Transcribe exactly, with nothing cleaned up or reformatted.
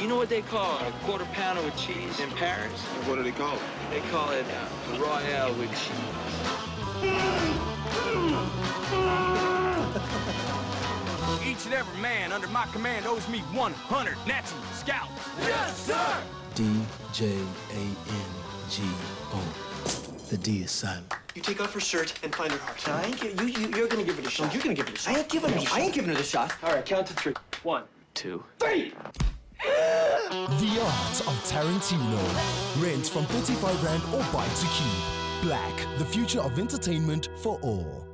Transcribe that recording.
You know what they call a quarter pounder with cheese in Paris? What do they call it? They call it uh, Royale with cheese. Each and every man under my command owes me one hundred Nazi scouts. Yes, sir! D J A N G O. The D is silent. You take off her shirt and find her heart. No, I ain't give, you, you, you're gonna give it a shot. No, you're gonna give it a shot. I ain't giving her a shot. I ain't giving her the shot. All right, count to three. One, two, three! The Art of Tarantino. Rent from thirty-five rand or buy to keep. Black, the future of entertainment for all.